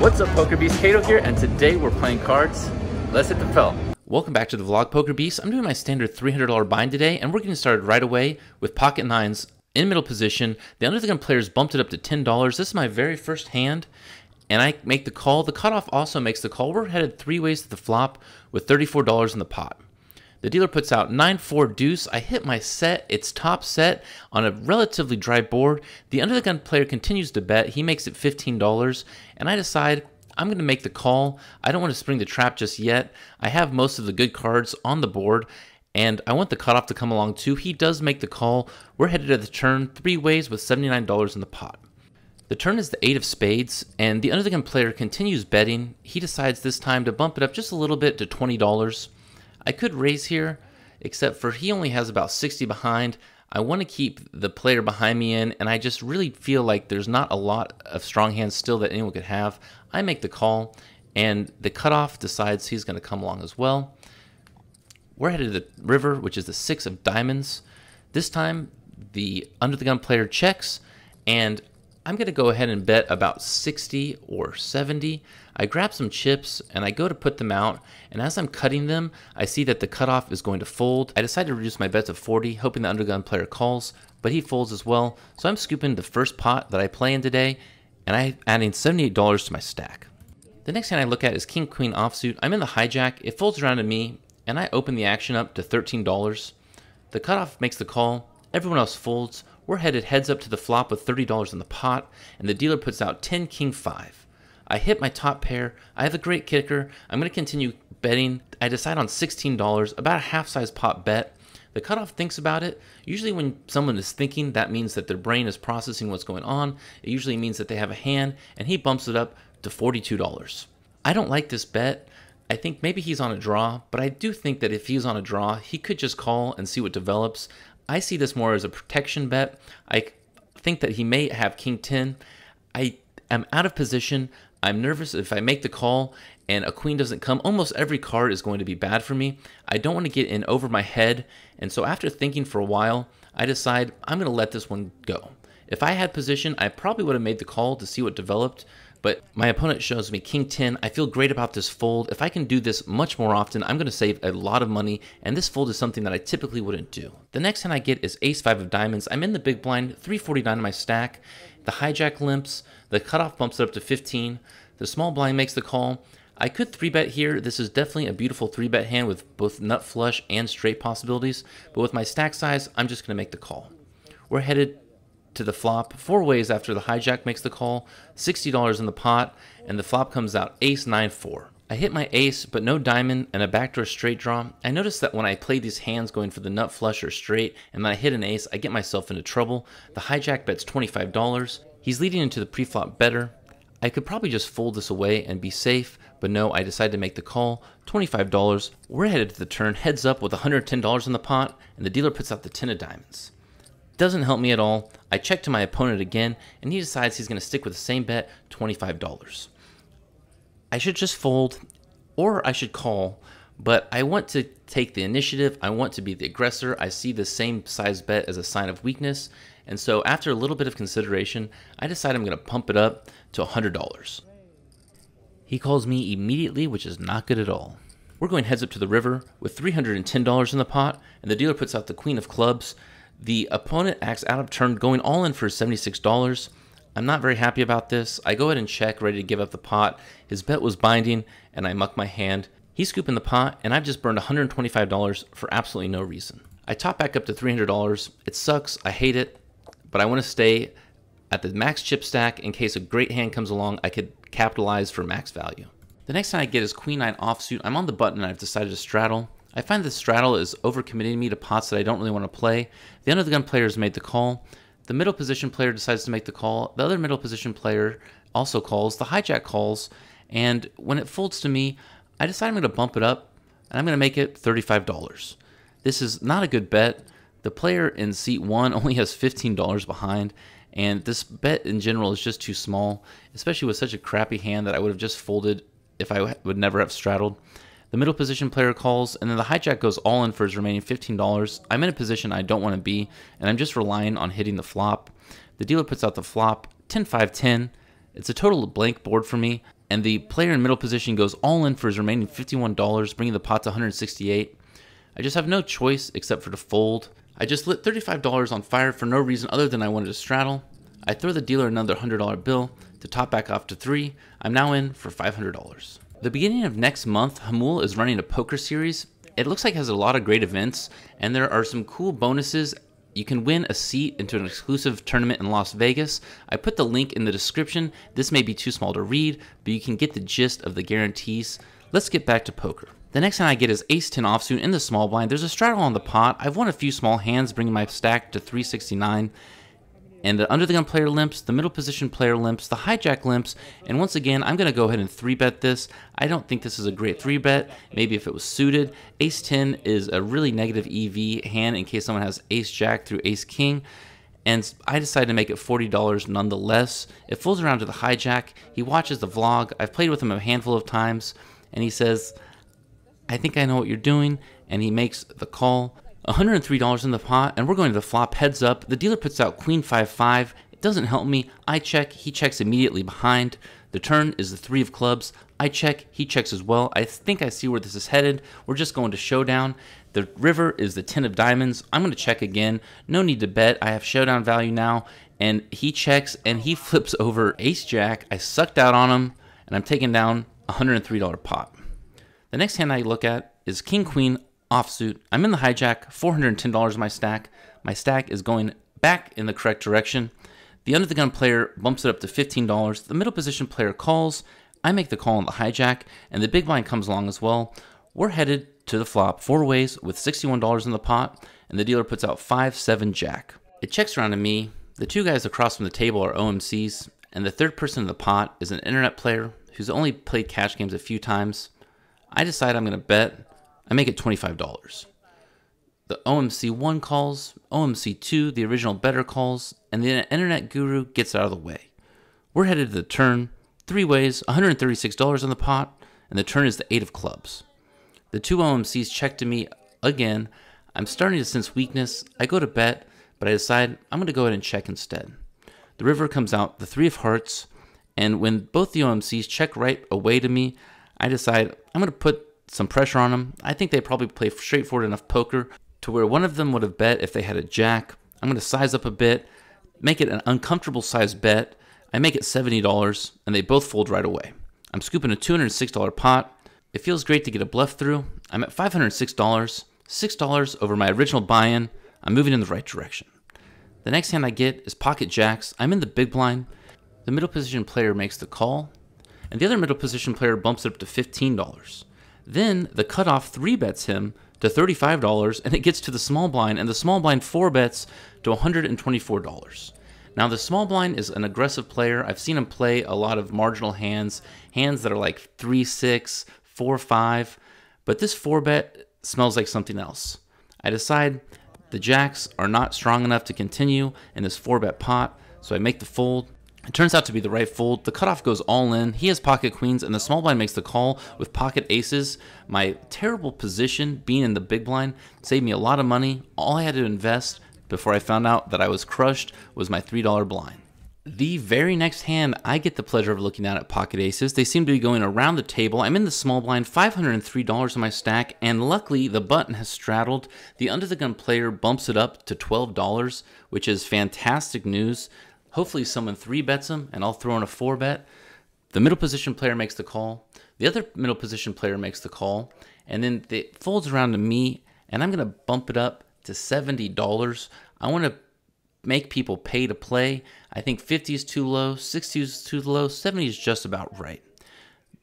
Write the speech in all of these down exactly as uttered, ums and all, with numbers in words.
What's up, Poker Beast? Kato here, and today we're playing cards. Let's hit the fell. Welcome back to the vlog, Poker Beast. I'm doing my standard three hundred dollar bind today, and we're getting started right away with pocket nines in middle position. The under the gun players bumped it up to ten dollars. This is my very first hand, and I make the call. The cutoff also makes the call. We're headed three ways to the flop with thirty-four dollars in the pot. The dealer puts out nine four deuce. I hit my set. It's top set on a relatively dry board. The under the gun player continues to bet. He makes it fifteen dollars, and I decide I'm going to make the call. I don't want to spring the trap just yet. I have most of the good cards on the board, and I want the cutoff to come along too. He does make the call. We're headed to the turn three ways with seventy-nine dollars in the pot. The turn is the eight of spades, and the under the gun player continues betting. He decides this time to bump it up just a little bit to twenty dollars. I could raise here, except for he only has about sixty behind. I want to keep the player behind me in, and I just really feel like there's not a lot of strong hands still that anyone could have. I make the call, and the cutoff decides he's going to come along as well. We're headed to the river, which is the six of diamonds. This time, the under the gun player checks, and I'm going to go ahead and bet about sixty or seventy. I grab some chips and I go to put them out, and as I'm cutting them, I see that the cutoff is going to fold. I decide to reduce my bet to forty, hoping the undergun player calls, but he folds as well. So I'm scooping the first pot that I play in today, and I'm adding seventy-eight dollars to my stack. The next hand I look at is king queen offsuit. I'm in the hijack. It folds around to me, and I open the action up to thirteen dollars. The cutoff makes the call. Everyone else folds. We're headed heads up to the flop with thirty dollars in the pot, and the dealer puts out ten king five. I hit my top pair. I have a great kicker. I'm going to continue betting. I decide on sixteen dollars, about a half-size pot bet. The cutoff thinks about it. Usually when someone is thinking, that means that their brain is processing what's going on. It usually means that they have a hand, and he bumps it up to forty-two dollars. I don't like this bet. I think maybe he's on a draw, but I do think that if he's on a draw, he could just call and see what develops. I see this more as a protection bet. I think that he may have king ten. I am out of position. I'm nervous if I make the call and a queen doesn't come. Almost every card is going to be bad for me. I don't want to get in over my head. And so after thinking for a while, I decide I'm going to let this one go. If I had position, I probably would have made the call to see what developed, but my opponent shows me king ten. I feel great about this fold. If I can do this much more often, I'm going to save a lot of money, and this fold is something that I typically wouldn't do. The next hand I get is ace five of diamonds. I'm in the big blind, three forty-nine in my stack. The hijack limps. The cutoff bumps it up to fifteen. The small blind makes the call. I could three bet here. This is definitely a beautiful three bet hand with both nut flush and straight possibilities, but with my stack size, I'm just going to make the call. We're headed to the flop four ways after the hijack makes the call, sixty dollars in the pot, and the flop comes out ace nine four. I hit my ace, but no diamond and a backdoor straight draw. I notice that when I play these hands going for the nut flush or straight, and then I hit an ace, I get myself into trouble. The hijack bets twenty-five dollars. He's leading into the preflop better. I could probably just fold this away and be safe, but no, I decide to make the call, twenty-five dollars. We're headed to the turn, heads up with one hundred ten dollars in the pot, and the dealer puts out the ten of diamonds. Doesn't help me at all. I check to my opponent again, and he decides he's going to stick with the same bet, twenty-five dollars. I should just fold, or I should call, but I want to take the initiative. I want to be the aggressor. I see the same size bet as a sign of weakness, and so after a little bit of consideration, I decide I'm going to pump it up to one hundred dollars. He calls me immediately, which is not good at all. We're going heads up to the river with three hundred ten dollars in the pot, and the dealer puts out the queen of clubs. The opponent acts out of turn, going all in for seventy-six dollars. I'm not very happy about this. I go ahead and check, ready to give up the pot. His bet was binding, and I muck my hand. He's scooping the pot, and I've just burned one hundred twenty-five dollars for absolutely no reason. I top back up to three hundred dollars. It sucks. I hate it, but I want to stay at the max chip stack in case a great hand comes along. I could capitalize for max value. The next hand I get is queen nine offsuit. I'm on the button, and I've decided to straddle. I find the straddle is overcommitting me to pots that I don't really want to play. The under the gun player has made the call. The middle position player decides to make the call. The other middle position player also calls. The hijack calls. And when it folds to me, I decide I'm going to bump it up, and I'm going to make it thirty-five dollars. This is not a good bet. The player in seat one only has fifteen dollars behind, and this bet in general is just too small, especially with such a crappy hand that I would have just folded if I would never have straddled. The middle position player calls, and then the hijack goes all in for his remaining fifteen dollars. I'm in a position I don't want to be, and I'm just relying on hitting the flop. The dealer puts out the flop, ten five ten. It's a total blank board for me. and the player in middle position goes all in for his remaining fifty-one dollars, bringing the pot to one hundred sixty-eight dollars. I just have no choice except for to fold. I just lit thirty-five dollars on fire for no reason other than I wanted to straddle. I throw the dealer another one hundred dollar bill to top back off to three. I'm now in for five hundred dollars. The beginning of next month, Hamul is running a poker series. It looks like it has a lot of great events, and there are some cool bonuses. You can win a seat into an exclusive tournament in Las Vegas. I put the link in the description. This may be too small to read, but you can get the gist of the guarantees. Let's get back to poker. The next hand I get is ace ten offsuit in the small blind. There's a straddle on the pot. I've won a few small hands, bringing my stack to three sixty-nine. And the under the gun player limps, the middle position player limps, the hijack limps, and once again, I'm going to go ahead and three bet this. I don't think this is a great three bet, maybe if it was suited. ace ten is a really negative E V hand in case someone has ace-jack through ace-king, and I decided to make it forty dollars nonetheless. It fools around to the hijack. He watches the vlog. I've played with him a handful of times, and he says, I think I know what you're doing, and he makes the call. one hundred three dollars in the pot, and we're going to the flop heads up. The dealer puts out queen five five. It doesn't help me. I check. He checks immediately behind. The turn is the three of clubs. I check. He checks as well. I think I see where this is headed. We're just going to showdown. The river is the ten of diamonds. I'm going to check again. No need to bet. I have showdown value now. And he checks, and he flips over ace jack. I sucked out on him, and I'm taking down a one hundred three dollar pot. The next hand I look at is king queen offsuit. I'm in the hijack, four hundred ten dollars in my stack. My stack is going back in the correct direction. The under the gun player bumps it up to fifteen dollars. The middle position player calls. I make the call on the hijack, and the big blind comes along as well. We're headed to the flop four ways with sixty-one dollars in the pot, and the dealer puts out five seven jack. It checks around to me. The two guys across from the table are O M Cs, and the third person in the pot is an internet player who's only played cash games a few times. I decide I'm going to bet. I make it twenty-five dollars. The O M C one calls, O M C two, the original better calls, and the internet guru gets out of the way. We're headed to the turn, three ways, one hundred thirty-six dollars on the pot, and the turn is the eight of clubs. The two O M Cs check to me again. I'm starting to sense weakness. I go to bet, but I decide I'm going to go ahead and check instead. The river comes out, the three of hearts, and when both the O M Cs check right away to me, I decide I'm going to put some pressure on them. I think they probably play straightforward enough poker to where one of them would have bet if they had a jack. I'm going to size up a bit, make it an uncomfortable size bet. I make it seventy dollars, and they both fold right away. I'm scooping a two hundred six dollar pot. It feels great to get a bluff through. I'm at five hundred six dollars, six dollars over my original buy-in. I'm moving in the right direction. The next hand I get is pocket jacks. I'm in the big blind. The middle position player makes the call, and the other middle position player bumps it up to fifteen dollars. Then the cutoff three bets him to thirty-five dollars, and it gets to the small blind, and the small blind four bets to one hundred twenty-four dollars. Now the small blind is an aggressive player. I've seen him play a lot of marginal hands, hands that are like three six, four five, but this four bet smells like something else. I decide the jacks are not strong enough to continue in this four bet pot, so I make the fold. It turns out to be the right fold. The cutoff goes all in. He has pocket queens, and the small blind makes the call with pocket aces. My terrible position, being in the big blind, saved me a lot of money. All I had to invest before I found out that I was crushed was my three dollar blind. The very next hand, I get the pleasure of looking out at pocket aces. They seem to be going around the table. I'm in the small blind, five hundred three dollars in my stack, and luckily the button has straddled. The under the gun player bumps it up to twelve dollars, which is fantastic news. Hopefully someone three bets him, and I'll throw in a four bet. The middle position player makes the call. The other middle position player makes the call, and then it folds around to me, and I'm going to bump it up to seventy dollars. I want to make people pay to play. I think fifty is too low, sixty is too low, seventy is just about right.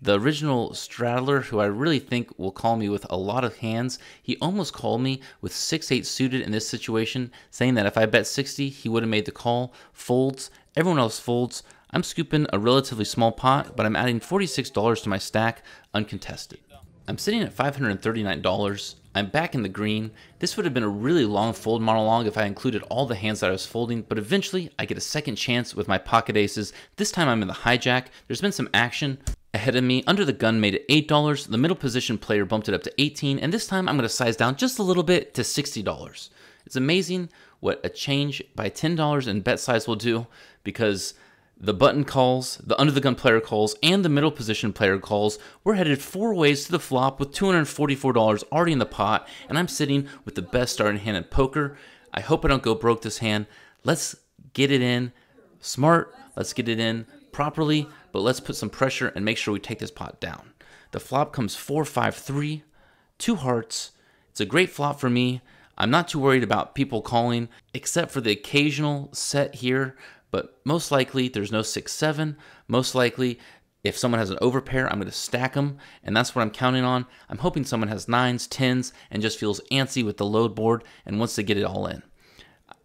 The original straddler, who I really think will call me with a lot of hands, he almost called me with six eight suited in this situation, saying that if I bet sixty, he would have made the call. Folds. Everyone else folds. I'm scooping a relatively small pot, but I'm adding forty-six dollars to my stack, uncontested. I'm sitting at five hundred thirty-nine dollars. I'm back in the green. This would have been a really long fold monologue if I included all the hands that I was folding, but eventually I get a second chance with my pocket aces. This time I'm in the hijack. There's been some action ahead of me. Under the gun made it eight dollars. The middle position player bumped it up to eighteen dollars, and this time I'm going to size down just a little bit to sixty dollars. It's amazing what a change by ten dollars in bet size will do, because The button calls, the under-the-gun player calls, and the middle position player calls. We're headed four ways to the flop with two hundred forty-four dollars already in the pot, and I'm sitting with the best starting hand in poker. I hope I don't go broke this hand. Let's get it in smart, let's get it in properly, but let's put some pressure and make sure we take this pot down. The flop comes four five three, two hearts. It's a great flop for me. I'm not too worried about people calling, except for the occasional set here. But most likely there's no six seven. Most likely if someone has an overpair, I'm going to stack them, and that's what I'm counting on. I'm hoping someone has nines, tens, and just feels antsy with the load board and wants to get it all in.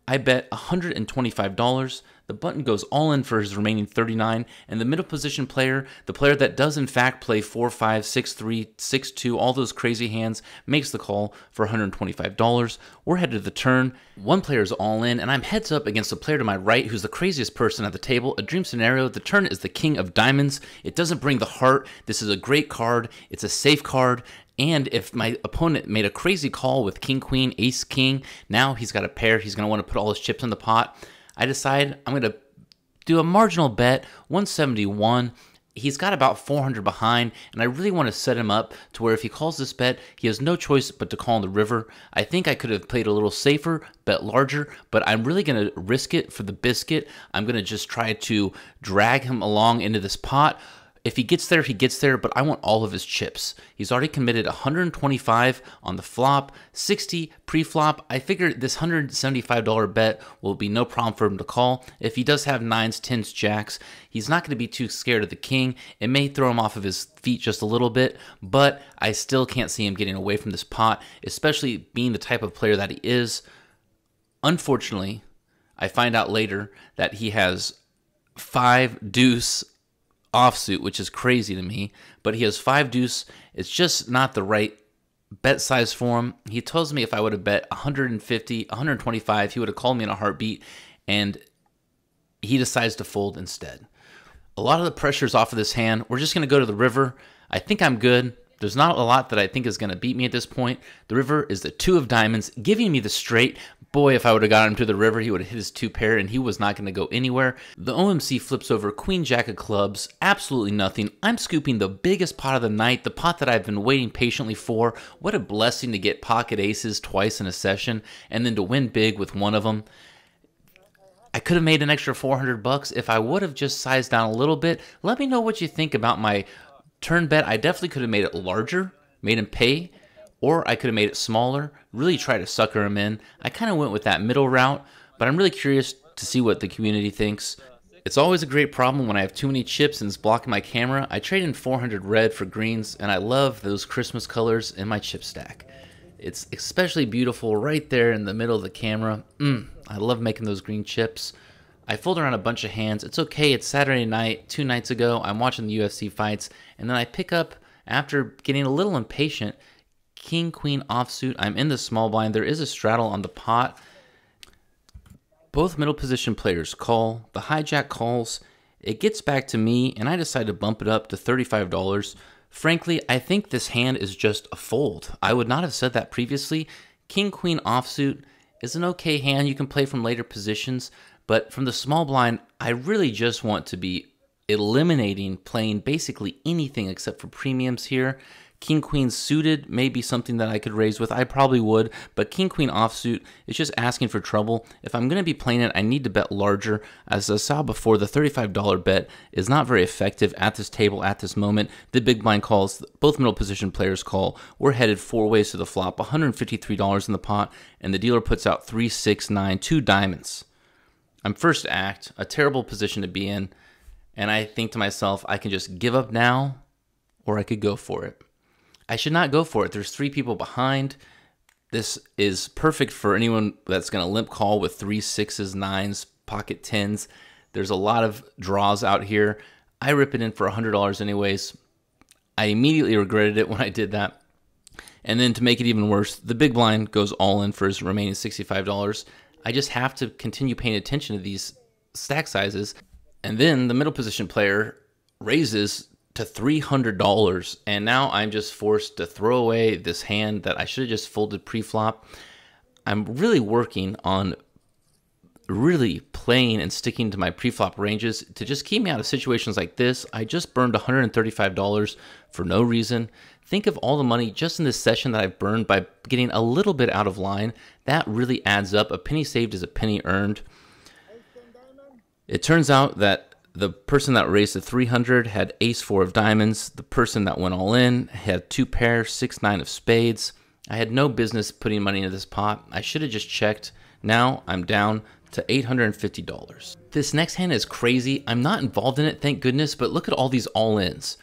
I bet one hundred twenty-five dollars. The button goes all in for his remaining thirty-nine, and the middle position player, the player that does in fact play four five, six three, six two, all those crazy hands, makes the call for one hundred twenty-five dollars. We're headed to the turn. One player is all in, and I'm heads up against the player to my right who's the craziest person at the table. A dream scenario. The turn is the king of diamonds. It doesn't bring the heart. This is a great card. It's a safe card. And if my opponent made a crazy call with king, queen, ace, king, now he's got a pair. He's going to want to put all his chips in the pot. I decide I'm going to do a marginal bet, one seventy-one. He's got about four hundred behind, and I really want to set him up to where if he calls this bet, he has no choice but to call in the river. I think I could have played a little safer, bet larger, but I'm really going to risk it for the biscuit. I'm going to just try to drag him along into this pot. If he gets there, he gets there, but I want all of his chips. He's already committed one hundred twenty-five on the flop, sixty pre-flop. I figure this one hundred seventy-five dollar bet will be no problem for him to call. If he does have nines, tens, jacks, he's not going to be too scared of the king. It may throw him off of his feet just a little bit, but I still can't see him getting away from this pot, especially being the type of player that he is. Unfortunately, I find out later that he has five deuce offsuit, which is crazy to me, but he has five deuce. It's just not the right bet size for him. He tells me if I would have bet one hundred fifty, one hundred twenty-five, he would have called me in a heartbeat, and he decides to fold instead. A lot of the pressure is off of this hand. We're just going to go to the river. I think I'm good. There's not a lot that I think is going to beat me at this point. The river is the two of diamonds, giving me the straight. Boy, if I would have gotten him to the river, he would have hit his two pair, and he was not going to go anywhere. The O M C flips over queen jack of clubs, absolutely nothing. I'm scooping the biggest pot of the night, the pot that I've been waiting patiently for. What a blessing to get pocket aces twice in a session, and then to win big with one of them. I could have made an extra four hundred bucks if I would have just sized down a little bit. Let me know what you think about my turn bet. I definitely could have made it larger, made him pay, or I could have made it smaller, really try to sucker him in. I kind of went with that middle route, but I'm really curious to see what the community thinks. It's always a great problem when I have too many chips and it's blocking my camera. I trade in four hundred red for greens, and I love those Christmas colors in my chip stack. It's especially beautiful right there in the middle of the camera. Mm, I love making those green chips. I fold around a bunch of hands. It's okay, it's Saturday night, two nights ago. I'm watching the U F C fights, and then I pick up, after getting a little impatient, king, queen, offsuit. I'm in the small blind. There is a straddle on the pot. Both middle position players call. The hijack calls. It gets back to me, and I decide to bump it up to thirty-five dollars. Frankly, I think this hand is just a fold. I would not have said that previously. King, queen, offsuit is an okay hand. You can play from later positions, but from the small blind, I really just want to be eliminating playing basically anything except for premiums here. King queen suited may be something that I could raise with. I probably would, but king queen offsuit is just asking for trouble. If I'm going to be playing it, I need to bet larger. As I saw before, the thirty-five dollar bet is not very effective at this table at this moment. The big blind calls, both middle position players call. We're headed four ways to the flop, one hundred fifty-three dollars in the pot, and the dealer puts out three, six, nine, two diamonds. I'm first act, a terrible position to be in, and I think to myself, I can just give up now, or I could go for it. I should not go for it. There's three people behind. This is perfect for anyone that's going to limp call with three sixes, nines, pocket tens. There's a lot of draws out here. I rip it in for one hundred dollars anyways. I immediately regretted it when I did that. And then to make it even worse, the big blind goes all in for his remaining sixty-five dollars. I just have to continue paying attention to these stack sizes. And then the middle position player raises to three hundred dollars, and now I'm just forced to throw away this hand that I should have just folded pre-flop. I'm really working on really playing and sticking to my preflop ranges to just keep me out of situations like this. I just burned one hundred thirty-five dollars for no reason. Think of all the money just in this session that I've burned by getting a little bit out of line. That really adds up. A penny saved is a penny earned. It turns out that the person that raised the three hundred had ace four of diamonds. The person that went all in had two pairs, six, nine of spades. I had no business putting money into this pot. I should have just checked. Now I'm down to eight hundred fifty dollars. This next hand is crazy. I'm not involved in it, thank goodness, but look at all these all-ins.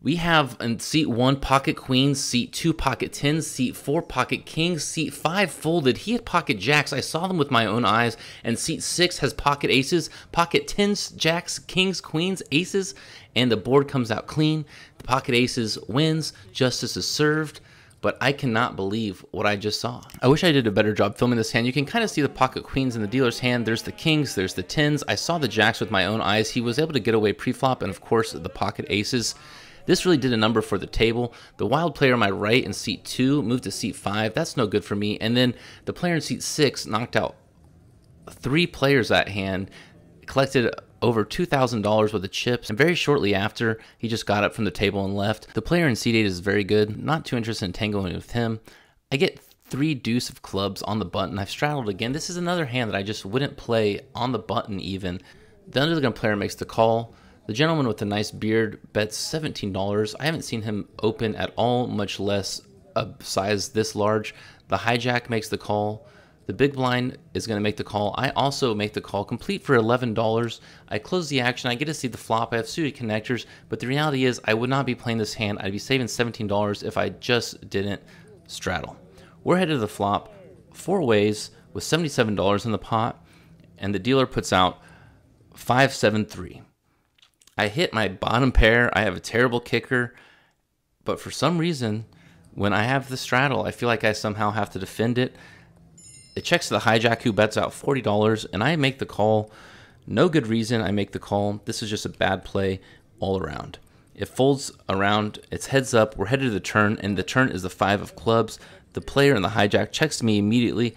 We have in seat one, pocket queens, seat two, pocket tens, seat four, pocket kings, seat five folded. He had pocket jacks. I saw them with my own eyes. And seat six has pocket aces, pocket tens, jacks, kings, queens, aces, and the board comes out clean. The pocket aces wins, justice is served. But I cannot believe what I just saw. I wish I did a better job filming this hand. You can kind of see the pocket queens in the dealer's hand. There's the kings, there's the tens. I saw the jacks with my own eyes. He was able to get away preflop and of course the pocket aces. This really did a number for the table. The wild player on my right in seat two moved to seat five. That's no good for me. And then the player in seat six knocked out three players that hand, collected over two thousand dollars worth of chips, and very shortly after, he just got up from the table and left. The player in seat eight is very good, not too interested in tangling with him. I get three deuce of clubs on the button. I've straddled again. This is another hand that I just wouldn't play on the button even. The under the gun player makes the call. The gentleman with the nice beard bets seventeen dollars. I haven't seen him open at all, much less a size this large. The hijack makes the call. The big blind is going to make the call. I also make the call, complete for eleven dollars. I close the action. I get to see the flop. I have suited connectors, but the reality is I would not be playing this hand. I'd be saving seventeen dollars if I just didn't straddle. We're headed to the flop four ways with seventy-seven dollars in the pot, and the dealer puts out five seven three. I hit my bottom pair. I have a terrible kicker, but for some reason, when I have the straddle, I feel like I somehow have to defend it. It checks to the hijack, who bets out forty dollars, and I make the call. No good reason I make the call. This is just a bad play all around. It folds around, it's heads up, we're headed to the turn, and the turn is the five of clubs. The player in the hijack checks me immediately.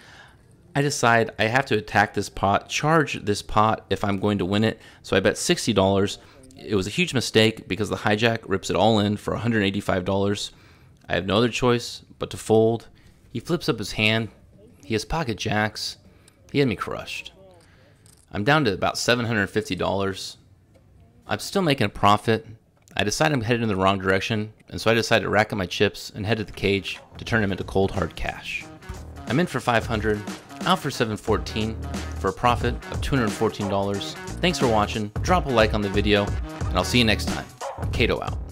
I decide I have to attack this pot, charge this pot if I'm going to win it, so I bet sixty dollars. It was a huge mistake because the hijack rips it all in for one hundred eighty-five dollars. I have no other choice but to fold. He flips up his hand. He has pocket jacks. He had me crushed. I'm down to about seven hundred fifty dollars. I'm still making a profit. I decide I'm headed in the wrong direction, and so I decide to rack up my chips and head to the cage to turn them into cold hard cash. I'm in for five hundred, out for seven fourteen, for a profit of two hundred fourteen dollars. Thanks for watching. Drop a like on the video, and I'll see you next time. Kato out.